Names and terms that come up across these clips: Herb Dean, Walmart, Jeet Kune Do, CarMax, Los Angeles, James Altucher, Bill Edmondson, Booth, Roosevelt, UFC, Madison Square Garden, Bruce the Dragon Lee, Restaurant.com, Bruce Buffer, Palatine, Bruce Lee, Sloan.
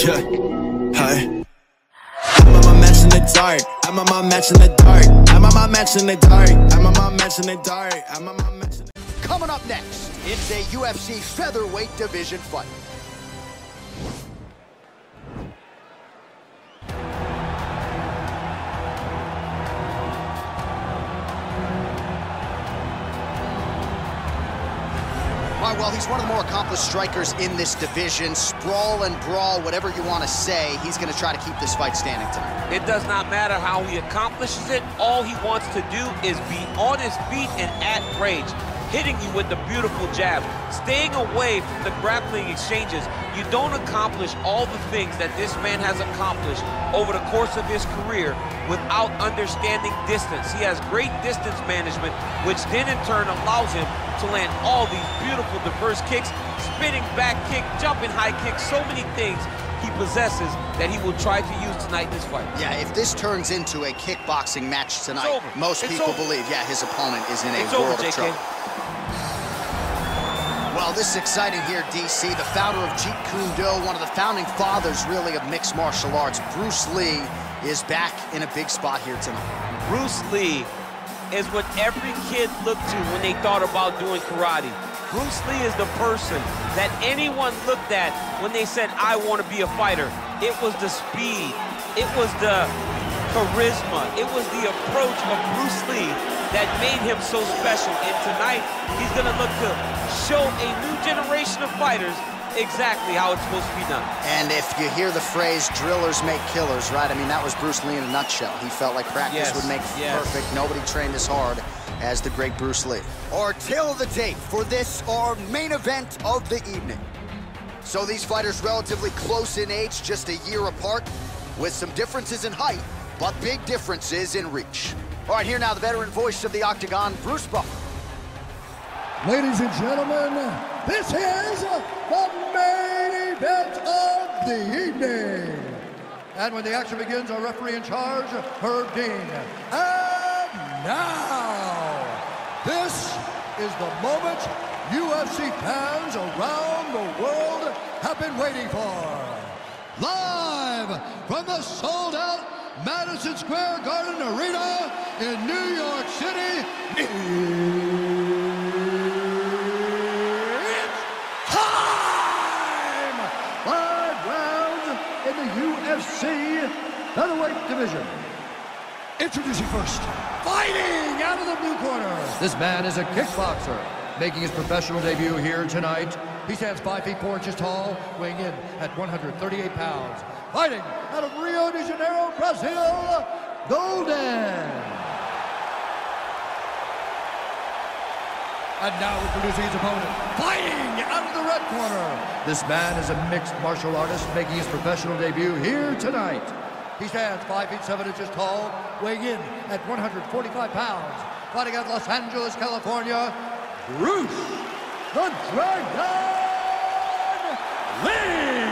Yeah, hi. I'm on my match in the dark. I'm on my match in the dark. I'm on my match in the dark. I'm on my match in the dark. I'm on my match in the dark. Coming up next, it's a UFC featherweight division fight. Well, he's one of the more accomplished strikers in this division. Sprawl and brawl, whatever you want to say, he's going to try to keep this fight standing tonight. It does not matter how he accomplishes it. All he wants to do is be on his feet and at range, hitting you with the beautiful jab, staying away from the grappling exchanges. You don't accomplish all the things that this man has accomplished over the course of his career without understanding distance. He has great distance management, which then in turn allows him to land all these beautiful, diverse kicks, spinning back kick, jumping high kick, so many things he possesses that he will try to use tonight in this fight. Yeah, if this turns into a kickboxing match tonight, most people believe, yeah, his opponent is in a world of trouble. Well, this is exciting here, DC. The founder of Jeet Kune Do, one of the founding fathers, really, of mixed martial arts, Bruce Lee, is back in a big spot here tonight. Bruce Lee is what every kid looked to when they thought about doing karate. Bruce Lee is the person that anyone looked at when they said, I want to be a fighter. It was the speed. It was the charisma. It was the approach of Bruce Lee that made him so special. And tonight, he's going to look to show a new generation of fighters exactly how it's supposed to be done. And if you hear the phrase, drillers make killers, right? I mean, that was Bruce Lee in a nutshell. He felt like practice would make perfect. Nobody trained as hard as the great Bruce Lee. Our tale of the tape for this, our main event of the evening. So these fighters relatively close in age, just a year apart, with some differences in height, but big differences in reach. All right, here now, the veteran voice of the Octagon, Bruce Buffer. Ladies and gentlemen, this is the main event of the evening. And when the action begins, our referee in charge, Herb Dean. And now, this is the moment UFC fans around the world have been waiting for. Live from the sold-out Madison Square Garden Arena in New York City, it's time! 5 rounds in the UFC featherweight division. Introducing first, fighting out of the blue corner. This man is a kickboxer, making his professional debut here tonight. He stands 5 feet 4 inches tall, weighing in at 138 pounds. Fighting out of Rio de Janeiro, Brazil, Golden. And now introducing his opponent, fighting out of the red corner. This man is a mixed martial artist making his professional debut here tonight. He stands 5 feet 7 inches tall, weighing in at 145 pounds. Fighting out of Los Angeles, California, Bruce the Dragon Lee.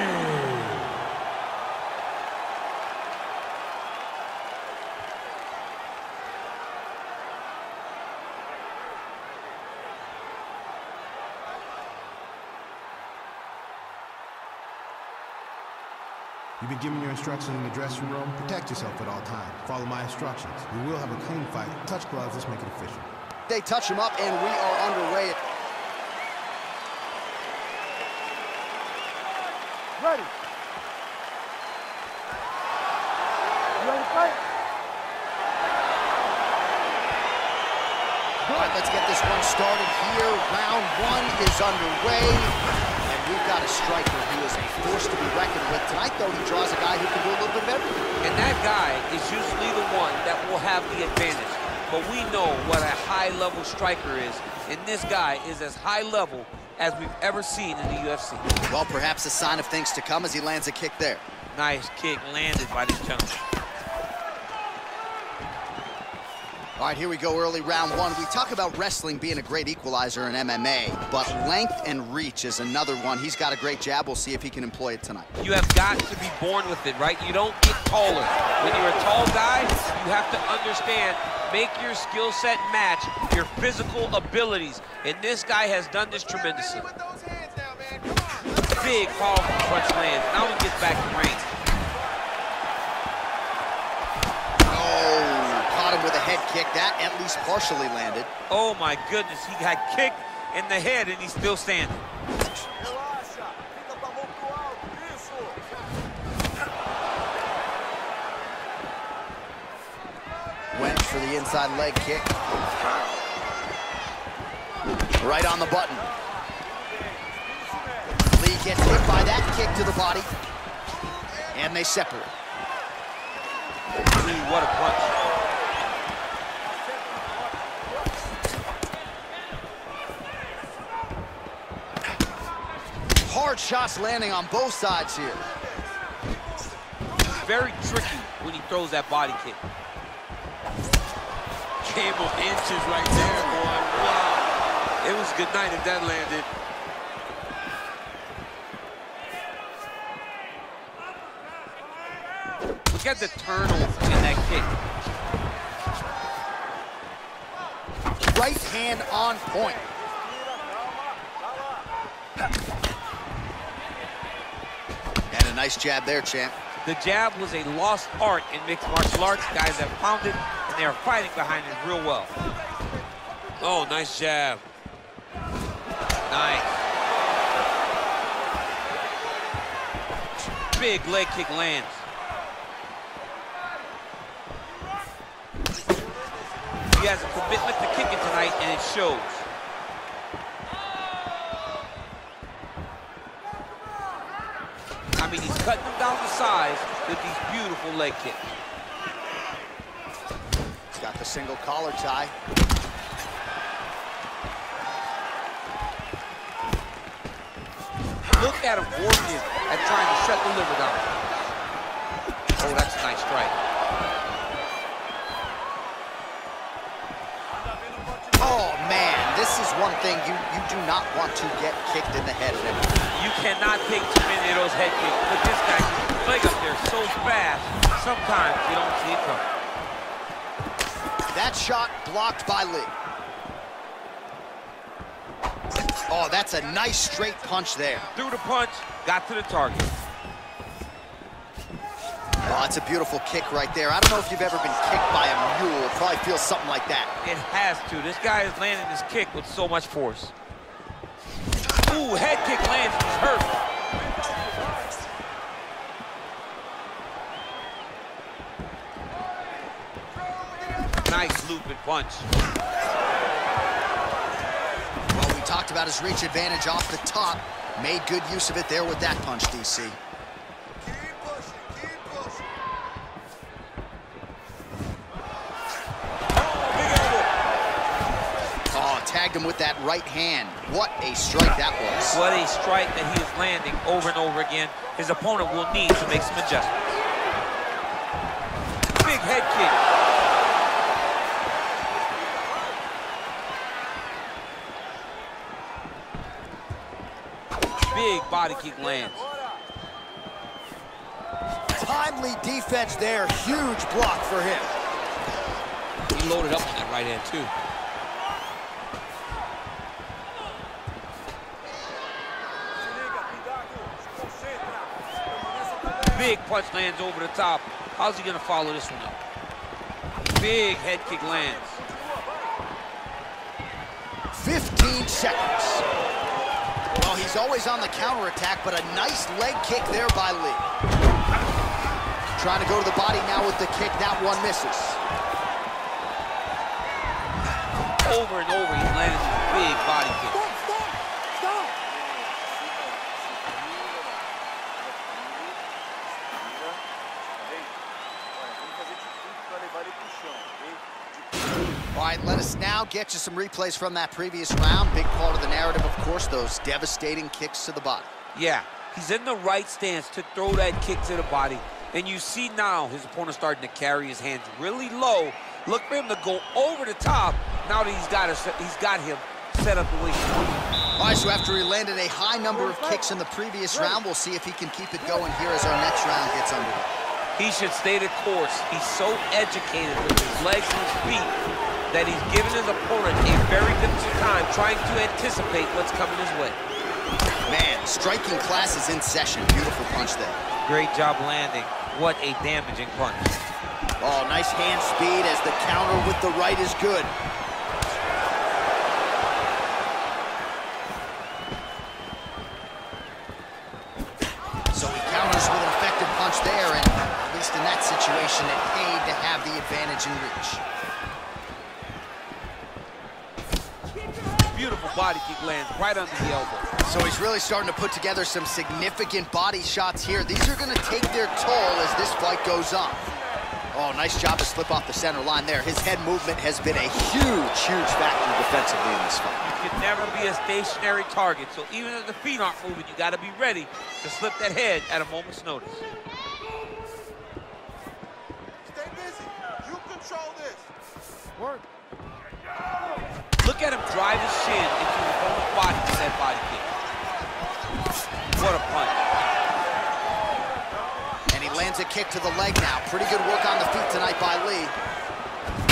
You've been given your instructions in the dressing room. Protect yourself at all times. Follow my instructions. You will have a clean fight. Touch gloves. Let's make it official. They touch him up, and we are underway. Ready. You ready to fight? All right, let's get this one started here. Round one is underway. We've got a striker who is a force to be reckoned with. Tonight, though, he draws a guy who can do a little bit better. And that guy is usually the one that will have the advantage. But we know what a high-level striker is, and this guy is as high-level as we've ever seen in the UFC. Well, perhaps a sign of things to come as he lands a kick there. Nice kick landed by this gentleman. All right, here we go, early round one. We talk about wrestling being a great equalizer in MMA, but length and reach is another one. He's got a great jab. We'll see if he can employ it tonight. You have got to be born with it, right? You don't get taller. When you're a tall guy, you have to understand, make your skill set match your physical abilities. And this guy has done this tremendously. With those hands now, man. Come on. big, powerful punch lands. Now he gets back to range. Oh, caught him with a head kick. That at least partially landed. Oh my goodness, he got kicked in the head and he's still standing. Went for the inside leg kick. Right on the button. Lee gets hit by that kick to the body. And they separate. Lee, what a punch. Hard shots landing on both sides here. It's very tricky when he throws that body kick. Came of inches right there, boy. Wow. It was a good night if that landed. Look at the turnover in that kick. Right hand on point. And a nice jab there, champ. The jab was a lost art in mixed martial arts. Guys have found it. They are fighting behind it real well. Oh, nice jab. Nice. Big leg kick lands. He has a commitment to kicking tonight, and it shows. I mean, he's cutting them down to size with these beautiful leg kicks. Got the single collar tie. Look at him working at trying to shut the liver down. Oh, that's a nice strike. Oh, man, this is one thing you do not want to get kicked in the head. You cannot take too many of those head kicks. But this guy, his leg up there so fast, sometimes you don't see it coming. That shot blocked by Lee. Oh, that's a nice straight punch there. Threw the punch, got to the target. Oh, that's a beautiful kick right there. I don't know if you've ever been kicked by a mule. It probably feels something like that. It has to. This guy is landing his kick with so much force. Ooh, head kick lands. He's hurt. Nice loop and punch. Well, we talked about his reach advantage off the top. Made good use of it there with that punch, DC. Keep pushing, keep pushing. Oh, big elbow. Oh, tagged him with that right hand. What a strike that was. What a strike that he is landing over and over again. His opponent will need to make some adjustments. Big head kick. Big body kick lands. Timely defense there. Huge block for him. He loaded up on that right hand, too. Big punch lands over the top. How's he going to follow this one up? Big head kick lands. 15 seconds. Well, he's always on the counterattack, but a nice leg kick there by Lee. Trying to go to the body now with the kick. That one misses. Over and over, he landed his big body kick. Stop. All right, let us now get you some replays from that previous round. Big part of the narrative, of course, those devastating kicks to the body. Yeah, he's in the right stance to throw that kick to the body. And you see now his opponent starting to carry his hands really low. Look for him to go over the top now that he's got him set up the way he wants. All right, so after he landed a high number of kicks in the previous round, we'll see if he can keep it going here as our next round gets underway. He should stay the course. He's so educated with his legs and his feet that he's given his opponent a very difficult time trying to anticipate what's coming his way. Man, Striking class is in session. Beautiful punch there. Great job landing. What a damaging punch. Oh, nice hand speed as the counter with the right is good. So he counters with an effective punch there, and at least in that situation, it paid to have the advantage in reach. Beautiful body kick lands right under the elbow. So he's really starting to put together some significant body shots here. These are gonna take their toll as this fight goes on. Oh, nice job to slip off the center line there. His head movement has been a huge, huge factor defensively in this fight. You can never be a stationary target, so even if the feet aren't moving, you gotta be ready to slip that head at a moment's notice. Stay busy, you control this. Work. Look at him drive his shin into his own body with that body kick. What a punch. And he lands a kick to the leg now. Pretty good work on the feet tonight by Lee.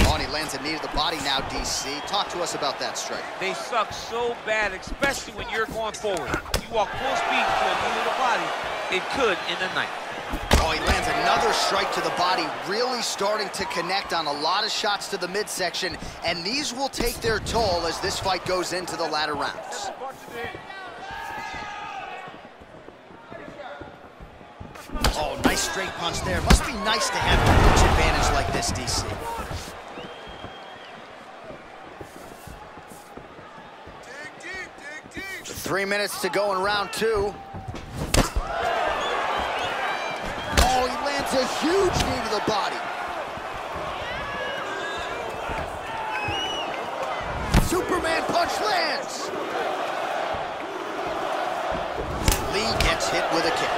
Oh, and he lands a knee to the body now, DC. Talk to us about that strike. They suck so bad, especially when you're going forward. You walk full speed to a knee to the body, it could end the night. Oh, he lands another strike to the body, really starting to connect on a lot of shots to the midsection, and these will take their toll as this fight goes into the latter rounds. Oh, nice straight punch there. Must be nice to have a reach advantage like this, DC. Dig deep, dig deep. 3 minutes to go in round two. Oh, he lands a huge knee to the body. Superman punch lands. Lee gets hit with a kick.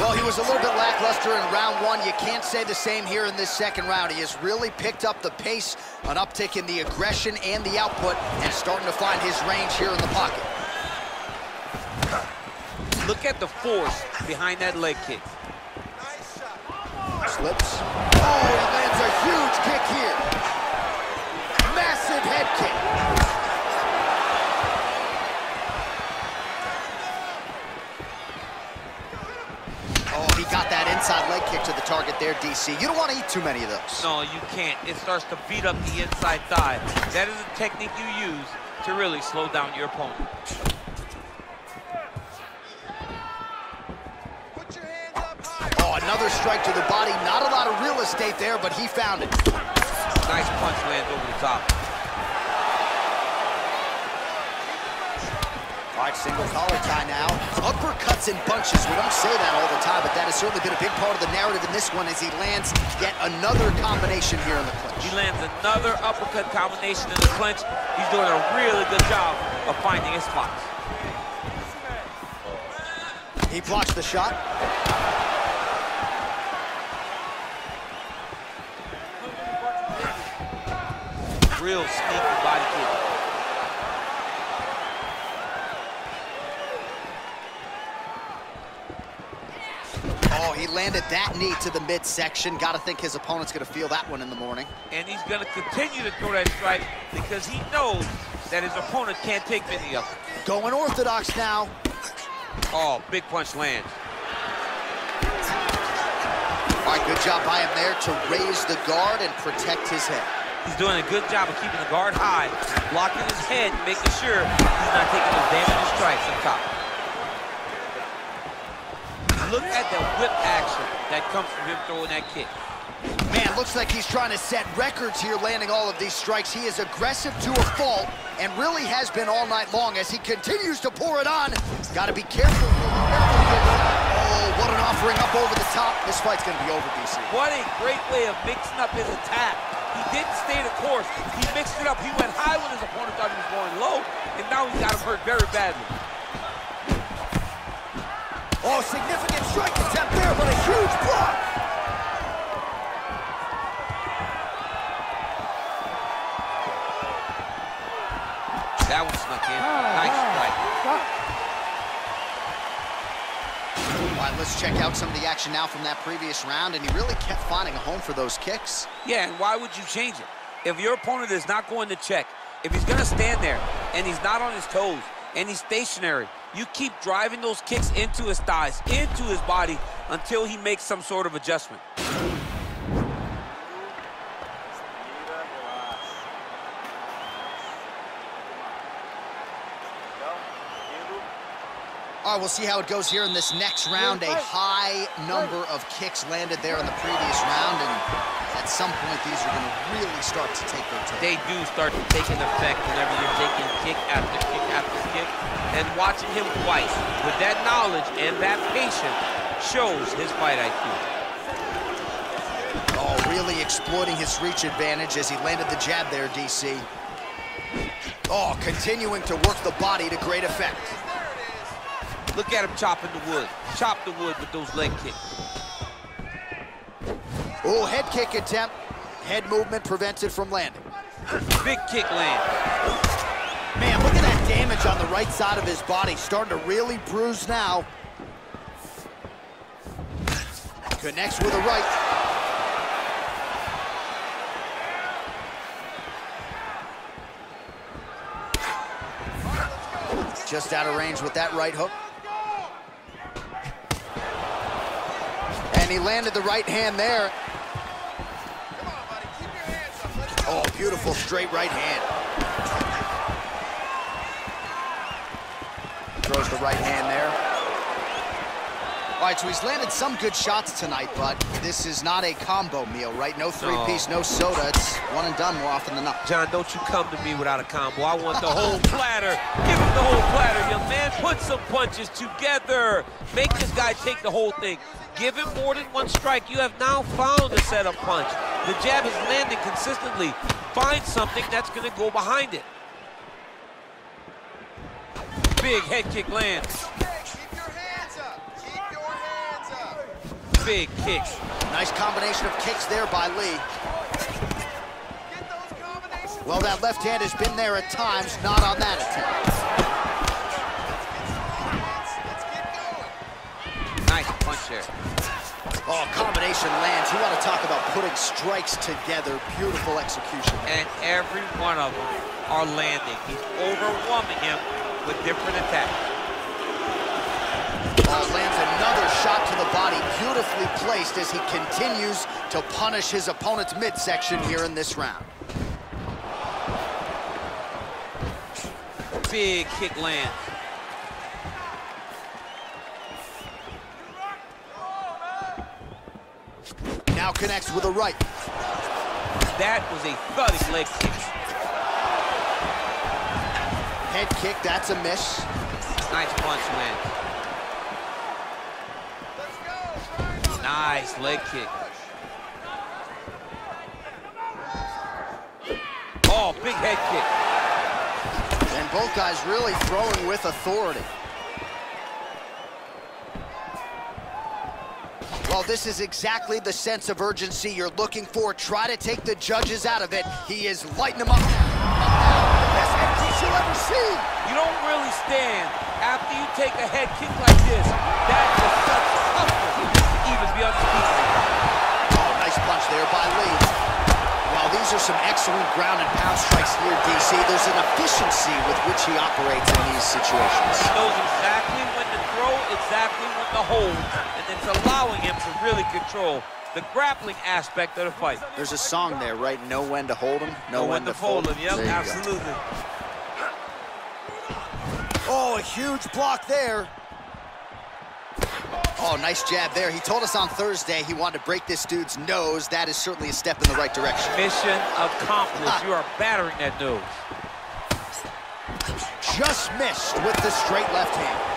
Well, he was a little bit lackluster in round one. You can't say the same here in this second round. He has really picked up the pace, an uptick in the aggression and the output, and starting to find his range here in the pocket. Look at the force behind that leg kick. Nice shot. Slips. Oh, he lands a huge kick here. Massive head kick. Got that inside leg kick to the target there, DC. You don't want to eat too many of those. No, you can't. It starts to beat up the inside thigh. That is a technique you use to really slow down your opponent. Put your hands up high. Oh, another strike to the body. Not a lot of real estate there, but he found it. Nice punch lands over the top. All right, single collar tie now. Uppercuts in bunches. We don't say that all the time, but that has certainly been a big part of the narrative in this one as he lands yet another combination here in the clinch. He lands another uppercut combination in the clinch. He's doing a really good job of finding his spots. He blocks the shot. Real sneaky body kick. He landed that knee to the midsection. Got to think his opponent's going to feel that one in the morning. And he's going to continue to throw that strike because he knows that his opponent can't take many of them. Going orthodox now. Oh, big punch lands. All right, good job by him there to raise the guard and protect his head. He's doing a good job of keeping the guard high, blocking his head, making sure he's not taking those damaging strikes up top. Look at the whip action that comes from him throwing that kick. Man, looks like he's trying to set records here, landing all of these strikes. He is aggressive to a fault and really has been all night long as he continues to pour it on. Got to be careful. Oh, what an offering up over the top. This fight's going to be over, DC. What a great way of mixing up his attack. He didn't stay the course. He mixed it up. He went high when his opponent thought he was going low, and now he's got him hurt very badly. Oh, significant strike attempt there, but a huge block. That one snuck in. Nice strike. All right, let's check out some of the action now from that previous round, and he really kept finding a home for those kicks. Yeah, and why would you change it? If your opponent is not going to check, if he's going to stand there and he's not on his toes and he's stationary, you keep driving those kicks into his thighs, into his body, until he makes some sort of adjustment. All right, we'll see how it goes here in this next round. A high number of kicks landed there in the previous round, and at some point, these are going to really start to take their time. They do start to take an effect whenever you're taking kick after kick after kick, and watching him twice with that knowledge and that patience shows his fight IQ. Oh, really exploiting his reach advantage as he landed the jab there, DC. Oh, continuing to work the body to great effect. Look at him chopping the wood. Chop the wood with those leg kicks. Oh, head kick attempt. Head movement prevented from landing. Big kick land. Man, look at that damage on the right side of his body. Starting to really bruise now. Connects with a right. Just out of range with that right hook. And he landed the right hand there. Come on, buddy. Keep your hands up. Oh, beautiful straight right hand. Throws the right hand there. All right, so he's landed some good shots tonight, but this is not a combo meal, right? No three-piece, no soda. It's one and done more often than not. John, don't you come to me without a combo. I want the whole platter. Give him the whole platter, young man. Put some punches together. Make this guy take the whole thing. Give him more than one strike. You have now found a setup punch. The jab is landing consistently. Find something that's going to go behind it. Big head kick lands. Okay, keep your hands up. Keep your hands up. Big kicks. Nice combination of kicks there by Lee. Get those combinations. Well, that left hand has been there at times, not on that attack. Oh, combination lands. You want to talk about putting strikes together. Beautiful execution. And every one of them are landing. He's overwhelming him with different attacks. Oh, lands another shot to the body. Beautifully placed as he continues to punish his opponent's midsection here in this round. Big kick lands. Now connects with a right. That was a thuddy leg kick. Head kick, that's a miss. Nice punch, man. Let's go. Nice leg kick. Oh, big head kick. And both guys really throwing with authority. Well, this is exactly the sense of urgency you're looking for. Try to take the judges out of it. He is lighting them up. Best head kick you'll ever see. You don't really stand after you take a head kick like this. That is such toughness to even be undefeated. Oh, nice punch there by Lee. Well, these are some excellent ground and pound strikes here, DC. There's an efficiency with which he operates in these situations. He knows exactly when to throw, exactly when to hold, and it's allowing him to really control the grappling aspect of the fight. There's a song there, right? Know when to hold him, know when to fold him. Yep, absolutely. Oh, a huge block there. Oh, nice jab there. He told us on Thursday he wanted to break this dude's nose. That is certainly a step in the right direction. Mission accomplished. You are battering that nose. Just missed with the straight left hand.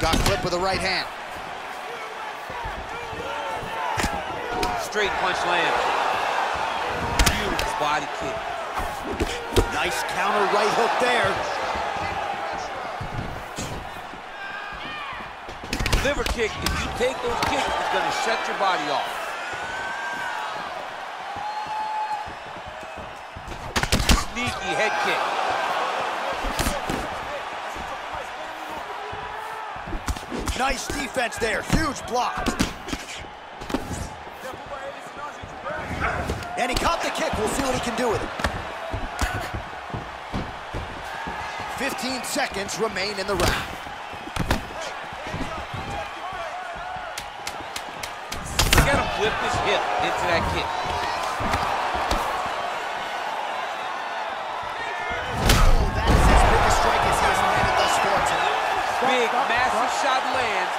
Got clipped with the right hand. Straight punch lands. Huge body kick. Nice counter right hook there. Liver kick. If you take those kicks, it's going to shut your body off. Sneaky head kick. Nice defense there. Huge block. And he caught the kick. We'll see what he can do with it. 15 seconds remain in the round. He's got to flip his hip into that kick. Oh, that is his biggest strike as he has landed thus far tonight. Big, massive shot lands.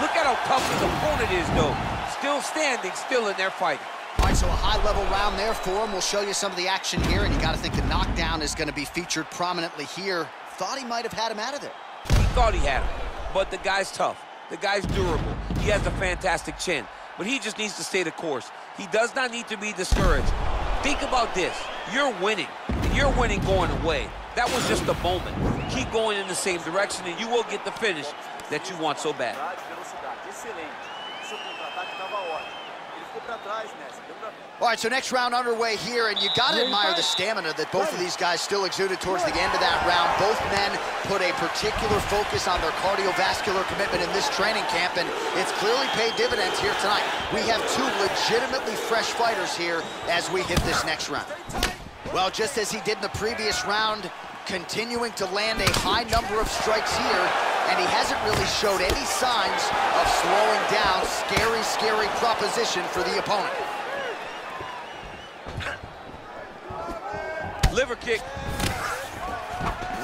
Look at how tough his opponent is, though. Still standing, still in their fight. All right, so a high-level round there for him. We'll show you some of the action here, and you got to think the knockdown is going to be featured prominently here. Thought he might have had him out of there. He thought he had him, but the guy's tough. The guy's durable. He has a fantastic chin, but he just needs to stay the course. He does not need to be discouraged. Think about this. You're winning, and you're winning going away. That was just a moment. Keep going in the same direction, and you will get the finish that you want so bad. All right, so next round underway here, and you got to admire the stamina that both of these guys still exuded towards the end of that round. Both men put a particular focus on their cardiovascular commitment in this training camp, and it's clearly paid dividends here tonight. We have two legitimately fresh fighters here as we hit this next round. Well, just as he did in the previous round, continuing to land a high number of strikes here, and he hasn't really showed any signs of slowing down. Scary, scary proposition for the opponent. Liver kick.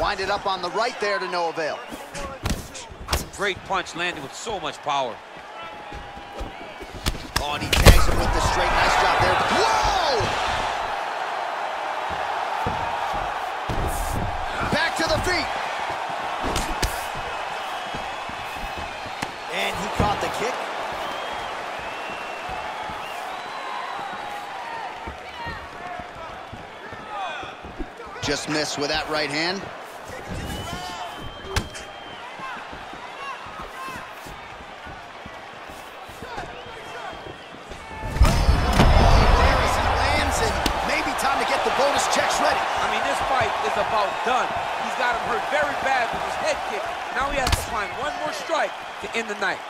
Winded up on the right there to no avail. Great punch landed with so much power. Oh, and he tags him with the straight. Nice job there. Whoa! Back to the feet. And he caught the kick. Just missed with that right hand. He lands, and maybe time to get the bonus checks ready. I mean, this fight is about done. He's got him hurt very bad with his head kick. Now he has to find one more strike to end the night.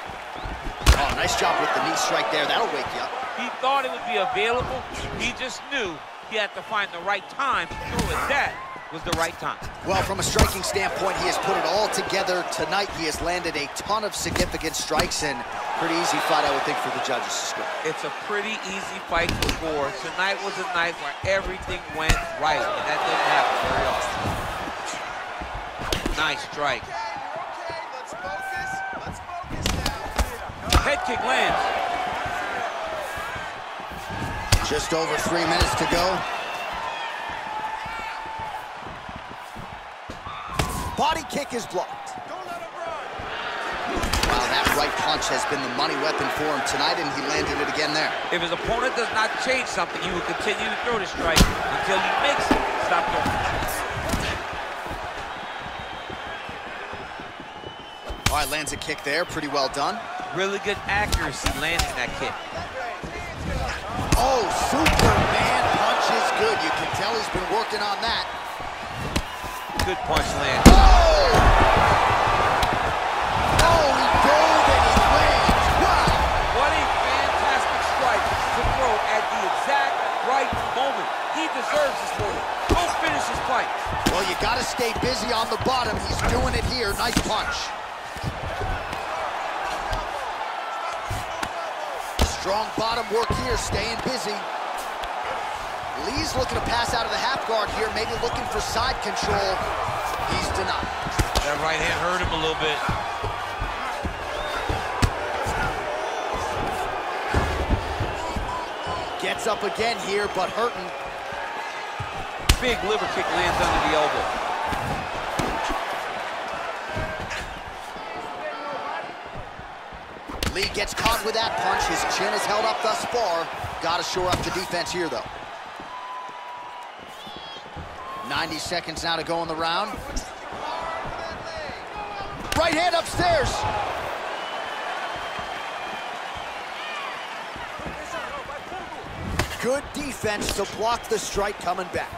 Oh, nice job with the knee strike there. That'll wake you up. He thought it would be available. He just knew he had to find the right time to do it. That was the right time. Well, from a striking standpoint, he has put it all together tonight. He has landed a ton of significant strikes, and pretty easy fight, I would think, for the judges to score. It's a pretty easy fight to score. Tonight was a night where everything went right, and that didn't happen very often. Nice strike. Head kick lands. Just over 3 minutes to go. Body kick is blocked. Wow, that right punch has been the money weapon for him tonight, and he landed it again there. If his opponent does not change something, he will continue to throw the strike until he makes it stop throwing. All right, lands a kick there, pretty well done. Really good accuracy landing that kick. Oh, Superman punch is good. You can tell he's been working on that. Good punch land. Oh! Oh, he rolled and he lands. Wow! What a fantastic strike to throw at the exact right moment. He deserves this moment. Don't finish his fight. Well, you got to stay busy on the bottom. He's doing it here. Nice punch. Strong bottom work here, staying busy. Lee's looking to pass out of the half guard here, maybe looking for side control. He's denied. That right hand hurt him a little bit. Gets up again here, but hurting. Big liver kick lands under the elbow. Lee gets caught with that punch. His chin is held up thus far. Got to shore up the defense here, though. 90 seconds now to go in the round. Right hand upstairs. Good defense to block the strike coming back.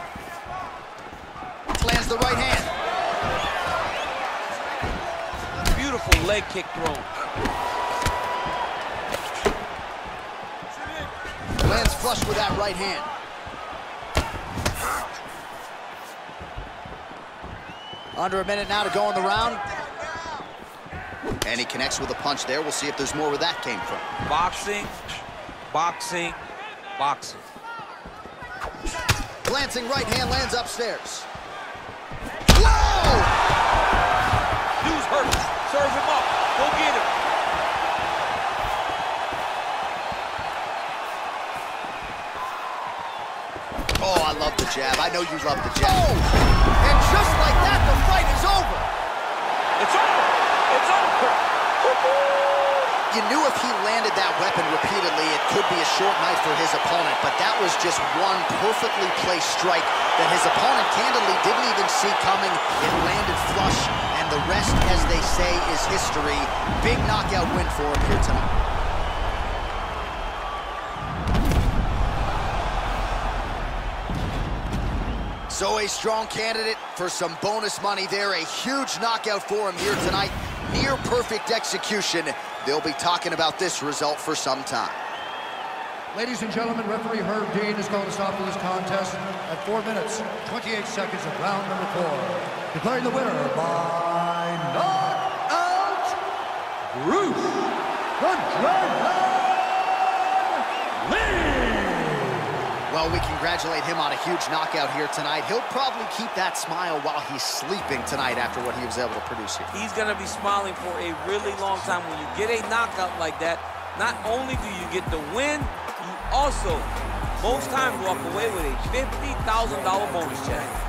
Lands the right hand. powerful leg kick thrown. Lands flush with that right hand. Under a minute now to go in the round. And he connects with a punch there. We'll see if there's more where that came from. Boxing, boxing, boxing. Glancing right hand lands upstairs. Whoa! Dude's hurt. Serve him up. Go get him. Oh, I love the jab. I know you love the jab. Oh! And just like that, the fight is over. It's over. It's over. You knew if he landed that weapon repeatedly, it could be a short night for his opponent, but that was just one perfectly placed strike that his opponent candidly didn't even see coming. It landed flush, and the rest, as they say, is history. Big knockout win for him here tonight. So a strong candidate for some bonus money there. A huge knockout for him here tonight. Near perfect execution. They'll be talking about this result for some time. Ladies and gentlemen, referee Herb Dean is going to stop this contest at 4 minutes, 28 seconds of round number 4. Declaring the winner by knockout, Bruce the Dragon Lee. Well, we congratulate him on a huge knockout here tonight. He'll probably keep that smile while he's sleeping tonight after what he was able to produce here. He's going to be smiling for a really long time. When you get a knockout like that, not only do you get the win, you also, most times, walk away with a $50,000 bonus check.